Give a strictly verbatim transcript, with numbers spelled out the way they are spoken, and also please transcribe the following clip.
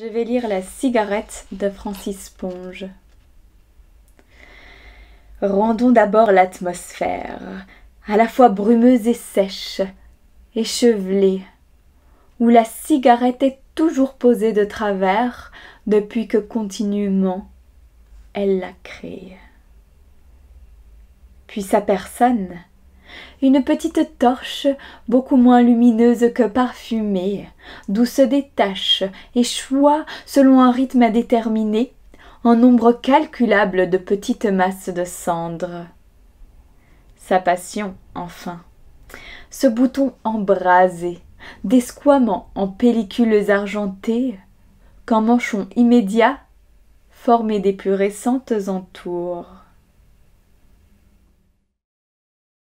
Je vais lire La cigarette de Francis Ponge. Rendons d'abord l'atmosphère, à la fois brumeuse et sèche, échevelée, où la cigarette est toujours posée de travers depuis que continuellement elle la crée. Puis sa personne, une petite torche beaucoup moins lumineuse que parfumée, d'où se détache et choix selon un rythme à déterminer un nombre calculable de petites masses de cendres. Sa passion, enfin, ce bouton embrasé, d'esquamant en pellicules argentées, qu'un manchon immédiat, formé des plus récentes entoures.